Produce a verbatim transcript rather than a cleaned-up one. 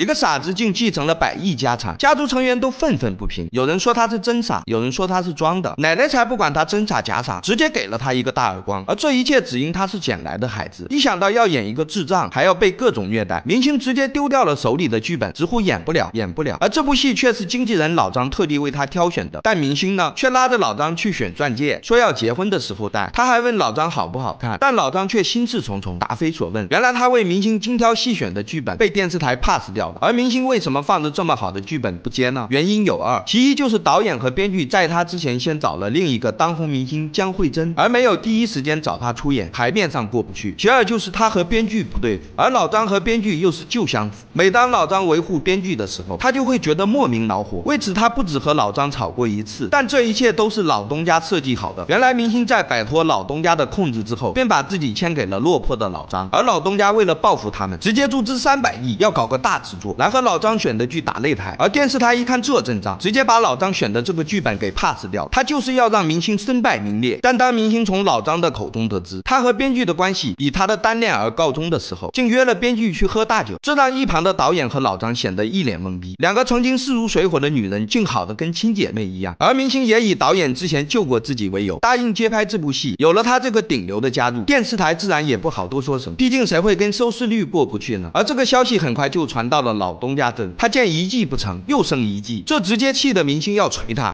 一个傻子竟继承了百亿家产，家族成员都愤愤不平。有人说他是真傻，有人说他是装的。奶奶才不管他真傻假傻，直接给了他一个大耳光。而这一切只因他是捡来的孩子。一想到要演一个智障，还要被各种虐待，明星直接丢掉了手里的剧本，直呼演不了，演不了。而这部戏却是经纪人老张特地为他挑选的，但明星呢，却拉着老张去选钻戒，说要结婚的时候戴。他还问老张好不好看，但老张却心事重重，答非所问。原来他为明星精挑细选的剧本被电视台 pass 掉。 而明星为什么放着这么好的剧本不接呢？原因有二，其一就是导演和编剧在他之前先找了另一个当红明星江蕙珍，而没有第一时间找他出演，台面上过不去；其二就是他和编剧不对付，而老张和编剧又是旧相识。每当老张维护编剧的时候，他就会觉得莫名恼火。为此，他不止和老张吵过一次，但这一切都是老东家设计好的。原来明星在摆脱老东家的控制之后，便把自己签给了落魄的老张，而老东家为了报复他们，直接注资三百亿，要搞个大制作。 来和老张选的剧打擂台，而电视台一看这阵仗，直接把老张选的这个剧本给 pass 掉。他就是要让明星身败名裂。但当明星从老张的口中得知他和编剧的关系以他的单恋而告终的时候，竟约了编剧去喝大酒，这让一旁的导演和老张显得一脸懵逼。两个曾经势如水火的女人，竟好的跟亲姐妹一样。而明星也以导演之前救过自己为由，答应接拍这部戏。有了他这个顶流的加入，电视台自然也不好多说什么，毕竟谁会跟收视率过不去呢？而这个消息很快就传到了 老东家阵，他见一计不成，又生一计，这直接气得明星要捶他。